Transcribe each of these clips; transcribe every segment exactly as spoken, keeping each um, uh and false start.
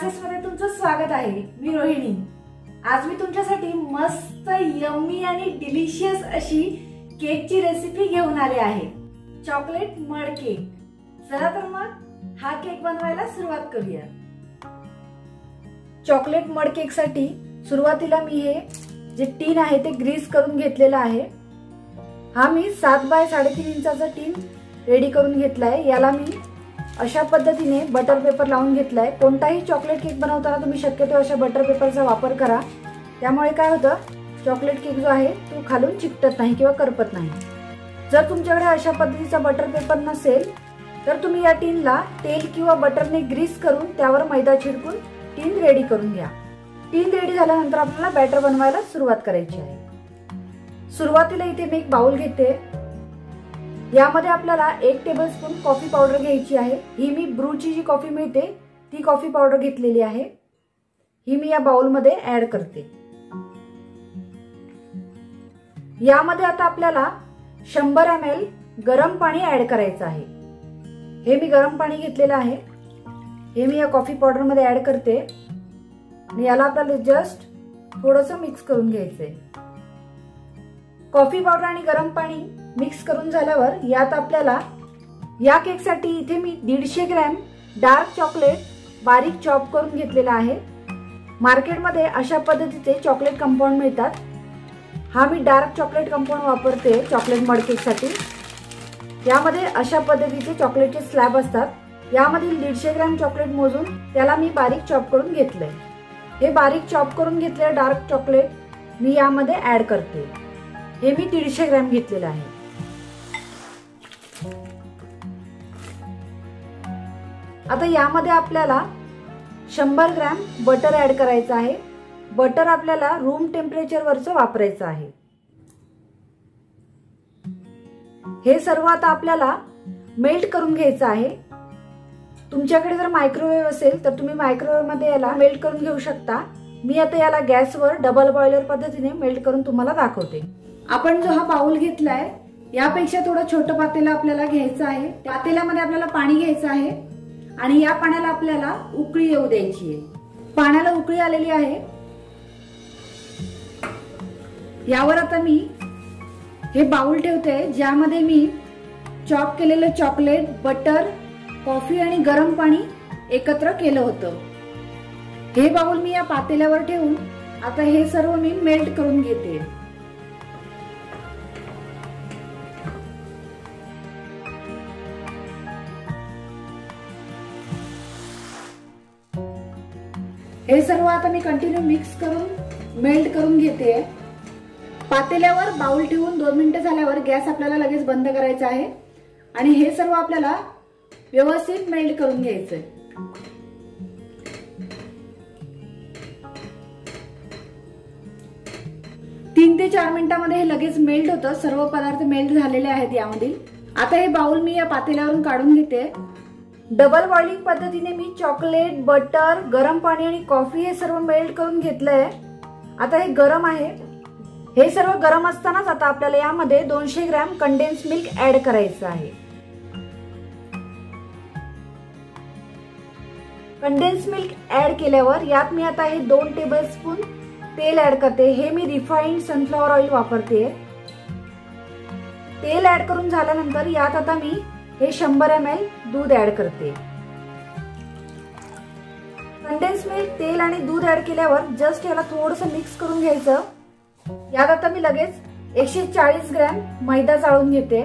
Classes मध्ये तुमचं स्वागत आहे। मी रोहिणी। आज मी तुमच्यासाठी मस्त यम्मी आणि डिलिशियस अशी केकची रेसिपी घेऊन आले आहे, चॉकलेट मड केक। चला तर मग हा केक बनवायला सुरुवात करूया। चॉकलेट मड केक साठी सुरुवातीला मी हे जे टीन आहे ते ग्रीस करून घेतलेला आहे। हा मी सात बाय साडेतीन इंचाचा टीन रेडी करून घेतलाय। याला मी अशा पद्धतीने बटर पेपर लावून घेतलाय। कोणताही चॉकलेट केक बनवताना तुम्ही शक्यतो अशा बटर पेपरचा वापर करा, त्यामुळे काय होतं चॉकलेट केक जो आहे तो खालून चिकटत नाही किंवा करपत नाही। जर तुमच्याकडे अशा पद्धतीचा बटर पेपर नसेल तर तुम्ही या टीनला तेल किंवा बटरने ग्रीस करून त्यावर मैदा छिडकून टीन रेडी करून घ्या। टीन रेडी झाल्यानंतर आपल्याला बॅटर बनवायला सुरुवात करायची आहे। सुरुवातीला इथे मी एक बाउल घेते, यामध्ये आपल्याला एक टेबलस्पून कॉफी पावडर घ्यायची आहे। ही मी ब्रूची जी कॉफी मिळते ती कॉफी पावडर घेतलेली आहे। ही मी या बाउल मध्ये ऍड करते। यामध्ये आता आपल्याला शंभर एम एल गरम पाणी ऍड करायचं आहे। हे मी गरम पाणी घेतलेलं आहे, हे मी या कॉफी पावडर मध्ये ऍड करते आणि याला आपल्याला जस्ट थोडंसं मिक्स करून घ्यायचंय। कॉफी पावडर आणि गरम पाणी मिक्स करून झाल्यावर यात आपल्याला या केकसाठी इथे मी दीडशे ग्रॅम डार्क चॉकलेट बारीक चॉप करून घेतलेला आहे। मार्केटमध्ये अशा पद्धतीचे चॉकलेट कंपाऊंड मिळतात। हा मी डार्क चॉकलेट कंपाऊंड वापरते चॉकलेट मड केकसाठी। यामध्ये अशा पद्धतीचे चॉकलेटचे स्लॅब असतात। यामधील दीडशे ग्रॅम चॉकलेट मोजून त्याला मी बारीक चॉप करून घेतले। हे बारीक चॉप करून घेतलेलं डार्क चॉकलेट मी यामध्ये ऍड करते। हे मी दीडशे ग्रॅम घेतलेलं आहे। आता यामध्ये आपल्याला शंभर ग्रॅम बटर ऍड करायचं आहे। बटर आपल्याला रूम टेम्परेचरवरचं वापरायचं आहे। हे सर्व आता आपल्याला मेल्ट करून घ्यायचं आहे। तुमच्याकडे जर मायक्रोवेव्ह असेल तर तुम्ही मायक्रोवेव्ह मध्ये याला मेल्ट करून घेऊ शकता। मी आता याला गॅसवर डबल बॉयलर पद्धतीने मेल्ट करून तुम्हाला दाखवते। आपण जो हा बाउल घेतलाय यापेक्षा थोडं छोटं पातेला आपल्याला घ्यायचं आहे। पातेल्यामध्ये आपल्याला पाणी घ्यायचं आहे आणि या पाण्याला आपल्याला उकळी येऊ द्यायची आहे। पाण्याला उकळी आलेली आहे, यावर आता मी हे बाउल ठेवते ज्यामध्ये मी चॉप केलेलं चॉकलेट, बटर, कॉफी आणि गरम पाणी एकत्र केलं होतं। हे बाउल मी या पातेल्यावर ठेवून आता हे सर्व मी मेल्ट करून घेते। हे सर्व आता मी कंटिन्यू मिक्स करून मेल्ट करून घेते। पातेल्यावर बाउल ठेवून दोन मिनिटं झाल्यावर गॅस आपल्याला लगेच बंद करायचा आहे आणि हे सर्व आपल्याला व्यवस्थित मेल्ट करून घ्यायचंय। तीन ते चार मिनिटांमध्ये हे लगेच मेल्ट होतं। सर्व पदार्थ मेल्ट झालेले आहेत यामधील। आता हे बाउल मी या पातेल्यावरून काढून घेते। डबल बॉइलिंग पद्धतीने मी चॉकलेट, बटर, गरम पाणी आणि कॉफी हे सर्व मेल्ट करून घेतलंय। आता हे गरम आहे। हे सर्व गरम असतानाच आता आपल्याला यामध्ये दोनशे ग्रॅम कंडेन्स मिल्क ऍड करायचं आहे। कंडेन्स मिल्क ऍड केल्यावर यात मी आता हे दोन टेबलस्पून तेल ऍड करते। हे मी रिफाईंड सनफ्लॉवर ऑइल वापरते। तेल ऍड करून झाल्यानंतर यात आता मी हे शंभर एम एल दूध ऍड करते। कंडेन्स मिल्क, तेल आणि दूध ऍड केल्यावर जस्ट याला थोडंसं मिक्स करून घ्यायचं। यात आता मी लगेच एकशे चाळीस ग्रॅम मैदा चाळून घेते।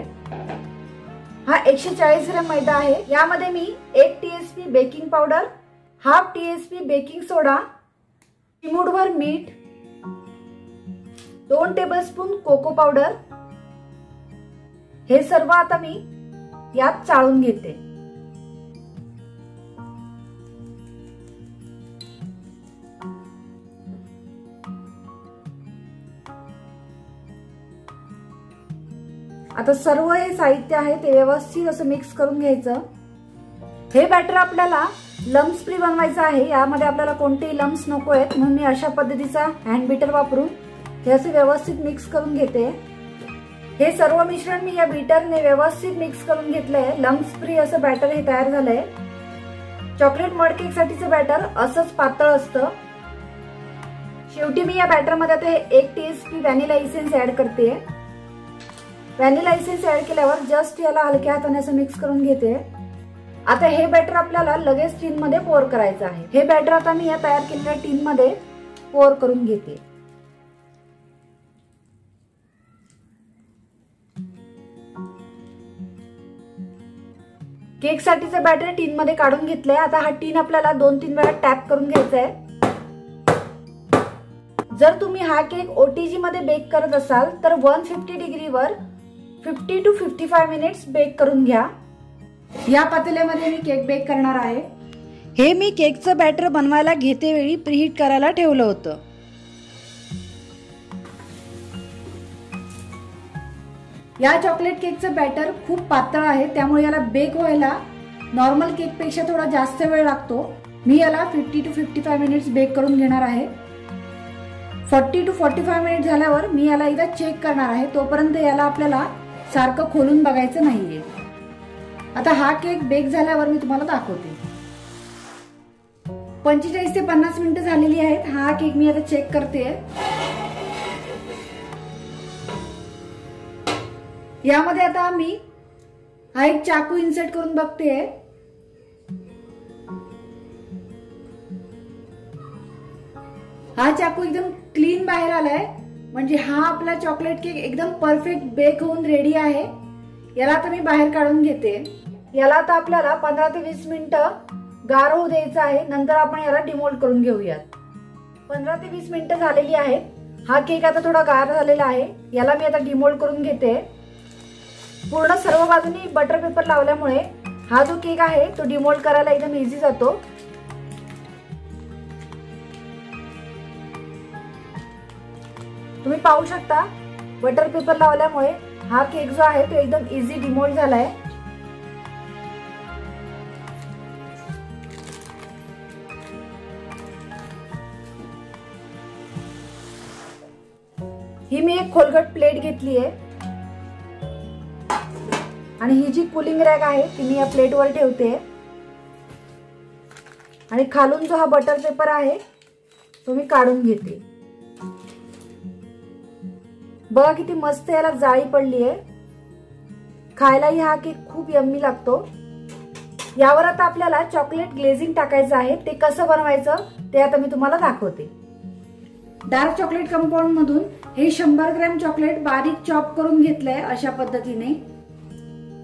हा एकशे चाळीस ग्रॅम मैदा आहे। यामध्ये मी एक TSP baking powder, half TSP baking soda, चिमूटभर मीठ, दोन टेबलस्पून कोको पावडर हे सर्व आता मी यात चाळून घेते। आता सर्व हे साहित्य आहे ते व्यवस्थित असं मिक्स करून घ्यायचं। हे बॅटर आपल्याला लम्स फ्री बनवायचं आहे। यामध्ये आपल्याला कोणतेही लम्स नको आहेत म्हणून मी अशा पद्धतीचा हँड बीटर वापरून हे असे व्यवस्थित मिक्स करून घेते। हे सर्व मिश्रण मी या बीटरने व्यवस्थित मिक्स करून घेतलंय। लम्स फ्री असं बॅटर हे तयार झालंय। चॉकलेट मडकेकसाठीचं बॅटर असंच पातळ असतं। शेवटी मी या बॅटर मध्ये आता हे एक टीस्पून व्हॅनिला एसेन्स ऍड करते। व्हॅनिला एसेन्स ऍड केल्यावर जस्ट याला हलक्या हाताने असं मिक्स करून घेते। आता हे बॅटर आपल्याला लगेच टीन मध्ये पोर करायचं आहे। हे बॅटर आता मी या तयार केलेल्या टीन मध्ये पोर करून घेते। केक साठीचं बॅटर टीन मध्ये काढून घेतलंय। आता हा टीन आपल्याला दोन तीन वेळा टॅप करून घ्यायचा आहे। जर तुम्ही हा केक ओटीजी मध्ये बेक करत असाल तर एक शंभर पन्नास डिग्रीवर पन्नास टू पंचपन्न मिनिट्स बेक करून घ्या। या पातेल्यामध्ये मी केक बेक करणार आहे। हे मी केकचं बॅटर बनवायला घेते वेळी प्रीहीट करायला ठेवलं होतं। या चॉकलेट केकचं बॅटर खूप पातळ आहे त्यामुळे याला बेक व्हायला नॉर्मल केकपेक्षा थोडा जास्त वेळ लागतो। मी याला पन्नास टू पंचपन्न मिनिट्स बेक करून घेणार आहे। चाळीस टू पंचावन्न मिनिट झाल्यावर मी याला एकदा चेक करणार आहे। तोपर्यंत याला आपल्याला सारखं खोलून बघायचं नाहीये। आता हा केक बेक झाल्यावर मी तुम्हाला दाखवते। पंचेचाळीस ते पन्नास मिनिटं झालेली आहेत। हा केक मी आता चेक करते। यामध्ये आता मी हा एक चाकू इन्सर्ट करून बघते। हा चाकू एकदम क्लीन बाहेर आलाय म्हणजे हा आपला चॉकलेट केक एकदम परफेक्ट बेक होऊन रेडी आहे। याला आता मी बाहेर काढून घेते। याला आता आपल्याला पंधरा ते वीस मिनिटं गार होऊ द्यायचं आहे। नंतर आपण याला डिमोल्ड करून घेऊयात। पंधरा ते वीस मिनिटं झालेली आहेत। हा केक आता थोडा गार झालेला आहे। याला मी आता डिमोल्ड करून घेते। पूर्ण सर्व बाजूनी बटर पेपर लावल्यामुळे हा जो केक आहे तो डिमोल्ड करायला एकदम इझी जातो। तुम्ही पाहू शकता बटर पेपर लावल्यामुळे हा केक जो आहे तो एकदम इझी डिमोल्ड झाला आहे। ही मी एक खोलगट प्लेट घेतली आहे आणि ही जी कूलिंग रॅक आहे ती मी या प्लेटवर ठेवते आणि खालून जो हा बटर पेपर आहे तो मी काढून घेते। बघा किती मस्त याला जाळी पडली आहे। खायलाही हा केक खूप यम्मी लागतो। यावर आता आपल्याला चॉकलेट ग्लेझिंग टाकायचं आहे। ते कसं बनवायचं ते आता मी तुम्हाला दाखवते। डार्क चॉकलेट कंपाऊंड मधून हे शंभर ग्रॅम चॉकलेट बारीक चॉप करून घेतलंय अशा पद्धतीने।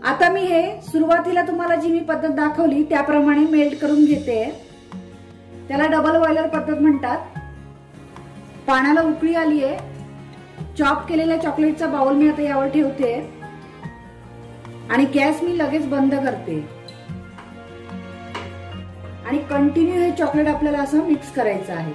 आता मी हे सुरुवातीला तुम्हाला जी मी पद्धत दाखवली त्याप्रमाणे मेल्ट करून घेते। त्याला डबल बॉयलर पद्धत म्हणतात। पाण्याला उकळी आली आहे। चॉप केलेल्या चॉकलेटचा बाउल मी आता यावर ठेवते आणि गॅस मी लगेच बंद करते आणि कंटिन्यू हे चॉकलेट आपल्याला असं मिक्स करायचं आहे।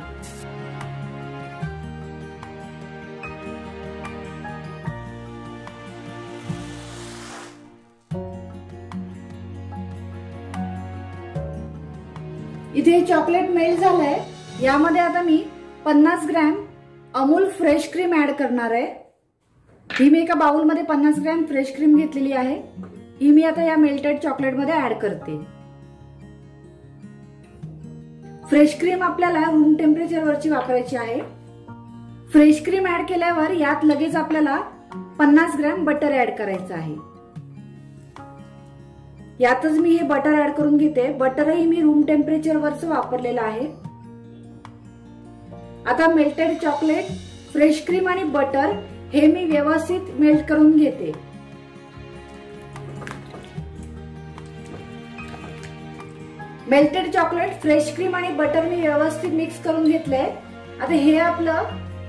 इथे हे चॉकलेट मेल्ट झालंय। यामध्ये आता मी पन्नास gram Amul fresh cream add करणार आहे। ही मी एका बाउल मध्ये पन्नास ग्रॅम फ्रेश क्रीम घेतलेली आहे। ही मी आता या मेल्टेड चॉकलेट मध्ये ऍड करते। फ्रेश क्रीम आपल्याला रूम टेम्परेचर वरची वापरायची आहे। फ्रेश क्रीम ऍड केल्यावर यात लगेच आपल्याला पन्नास ग्रॅम बटर ऍड करायचं आहे। यातच मी हे बटर ऍड करून घेते। बटरही मी रूम टेम्परेचर वरच वापरलेलं आहे। आता मेल्टेड चॉकलेट, फ्रेश क्रीम आणि बटर हे मी व्यवस्थित मेल्ट करून घेते। मेल्टेड चॉकलेट, फ्रेश क्रीम आणि बटर मी व्यवस्थित मिक्स करून घेतले। आता हे आपलं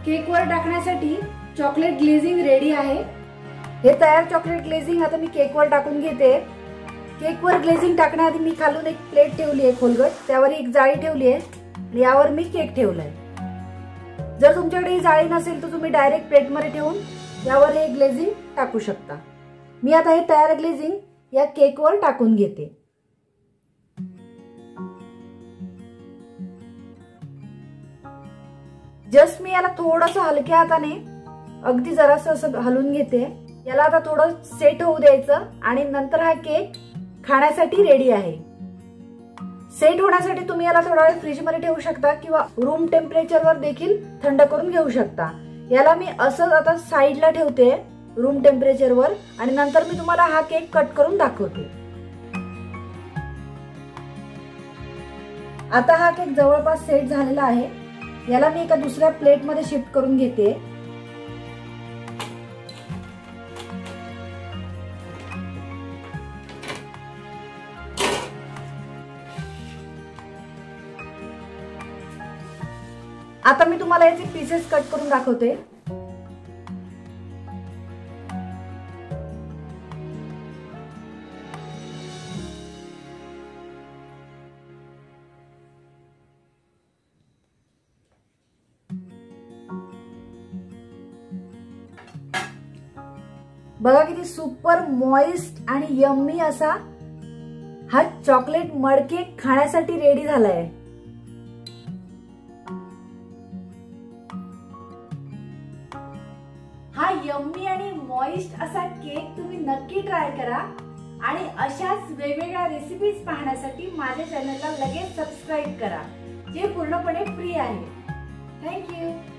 केकवर टाकण्यासाठी चॉकलेट ग्लेझिंग रेडी आहे। हे तयार चॉकलेट ग्लेझिंग आता मी केकवर टाकून घेते। केकवर ग्लेझिंग टाकण्याआधी मी खालून एक प्लेट ठेवली आहे खोलगट, त्यावर एक जाळी ठेवली आहे। यावर मी केक ठेवलाय। जर तुमच्याकडे ही जाळी नसेल तर तुम्ही डायरेक्ट प्लेटमध्ये ठेवून यावर हे ग्लेझिंग टाकू शकता। मी आता हे तयार ग्लेझिंग या केकवर टाकून घेते। जस्ट मी याला थोडंसं हलक्या हाताने अगदी जरासं असं हलवून घेते। याला आता थोडं सेट होऊ द्यायचं आणि नंतर हा केक खाण्यासाठी रेडी आहे। सेट होण्यासाठी तुम्ही याला थोडा वेळ फ्रीज मध्ये ठेवू शकता किंवा रूम टेम्परेचर वर देखील थंड करून घेऊ शकता। याला मी असं आता साइडला ठेवते रूम टेम्परेचर वर आणि नंतर मी तुम्हाला हा केक कट करून दाखवते। आता हा केक जवळपास सेट झालेला आहे। याला मी एका दुसऱ्या प्लेट मध्ये शिफ्ट करून घेते। आता मी तुम्हाला याचे पीसेस कट करून दाखवते। बघा किती सुपर मॉइस्ट आणि यम्मी असा हा चॉकलेट मड केक खाण्यासाठी रेडी झालाय। हा यम्मी आणि मॉइस्ट असा केक तुम्ही नक्की ट्राय करा आणि अशाच वेगवेगळ्या रेसिपीज पाहण्यासाठी माझ्या चॅनलला लगेच सबस्क्राइब करा, जे पूर्णपणे फ्री आहे। थँक्यू।